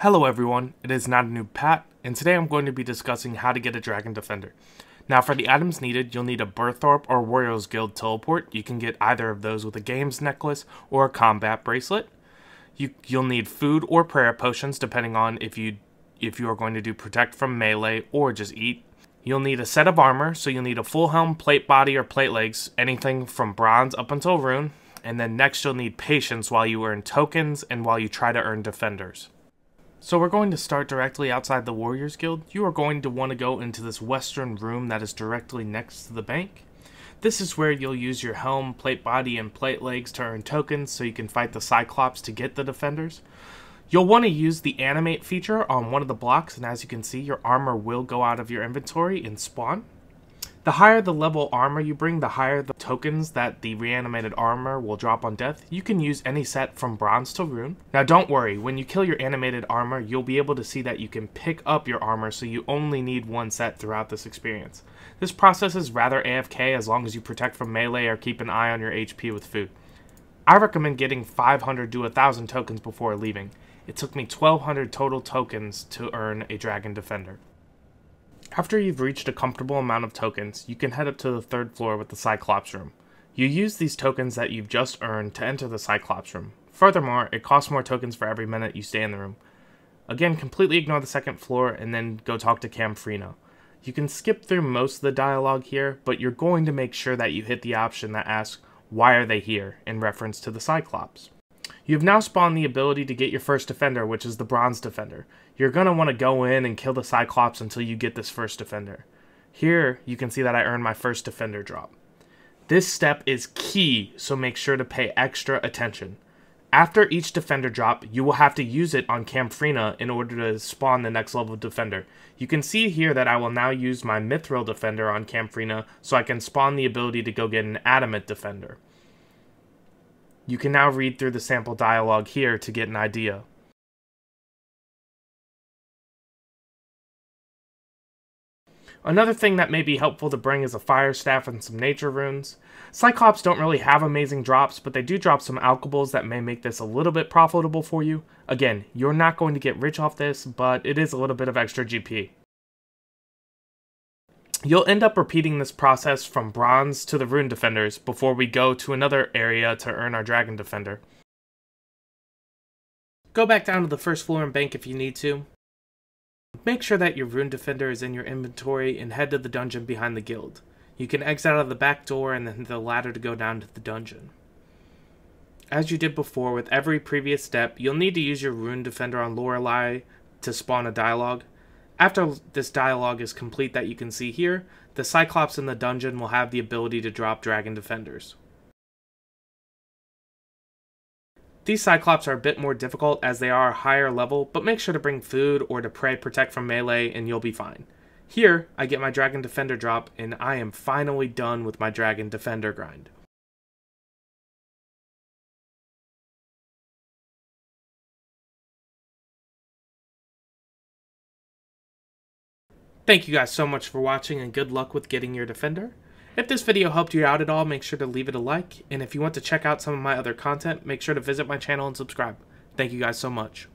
Hello everyone, it is Not a Noob Pat, and today I'm going to be discussing how to get a Dragon Defender. Now for the items needed, you'll need a Berthorpe or Warriors Guild teleport. You can get either of those with a games necklace or a combat bracelet. You'll need food or prayer potions depending on if you are going to do protect from melee or just eat. You'll need a set of armor, so you'll need a full helm, plate body, or plate legs, anything from bronze up until rune. And then next you'll need patience while you earn tokens and while you try to earn defenders. So we're going to start directly outside the Warriors Guild. You are going to want to go into this western room that is directly next to the bank. This is where you'll use your helm, plate body, and plate legs to earn tokens so you can fight the Cyclops to get the defenders. You'll want to use the animate feature on one of the blocks, and as you can see, your armor will go out of your inventory and spawn. The higher the level armor you bring, the higher the tokens that the reanimated armor will drop on death. You can use any set from bronze to rune. Now don't worry, when you kill your animated armor, you'll be able to see that you can pick up your armor, so you only need one set throughout this experience. This process is rather AFK as long as you protect from melee or keep an eye on your HP with food. I recommend getting 500 to 1000 tokens before leaving. It took me 1200 total tokens to earn a Dragon Defender. After you've reached a comfortable amount of tokens, you can head up to the third floor with the Cyclops room. You use these tokens that you've just earned to enter the Cyclops room. Furthermore, it costs more tokens for every minute you stay in the room. Again, completely ignore the second floor and then go talk to Kamfreena. You can skip through most of the dialogue here, but you're going to make sure that you hit the option that asks, "Why are they here?" in reference to the Cyclops. You have now spawned the ability to get your first defender, which is the bronze defender. You're going to want to go in and kill the Cyclops until you get this first defender. Here, you can see that I earned my first defender drop. This step is key, so make sure to pay extra attention. After each defender drop, you will have to use it on Kamfreena in order to spawn the next level defender. You can see here that I will now use my mithril defender on Kamfreena, so I can spawn the ability to go get an adamant defender. You can now read through the sample dialogue here to get an idea. Another thing that may be helpful to bring is a fire staff and some nature runes. Cyclops don't really have amazing drops, but they do drop some alchables that may make this a little bit profitable for you. Again, you're not going to get rich off this, but it is a little bit of extra GP. You'll end up repeating this process from bronze to the rune defenders before we go to another area to earn our Dragon Defender. Go back down to the first floor and bank if you need to. Make sure that your rune defender is in your inventory and head to the dungeon behind the guild. You can exit out of the back door and then the ladder to go down to the dungeon. As you did before with every previous step, you'll need to use your rune defender on Lorelei to spawn a dialogue. After this dialogue is complete that you can see here, the Cyclops in the dungeon will have the ability to drop Dragon Defenders. These Cyclops are a bit more difficult as they are higher level, but make sure to bring food or to pray protect from melee and you'll be fine. Here, I get my Dragon Defender drop and I am finally done with my Dragon Defender grind. Thank you guys so much for watching and good luck with getting your defender. If this video helped you out at all, make sure to leave it a like, and if you want to check out some of my other content, make sure to visit my channel and subscribe. Thank you guys so much.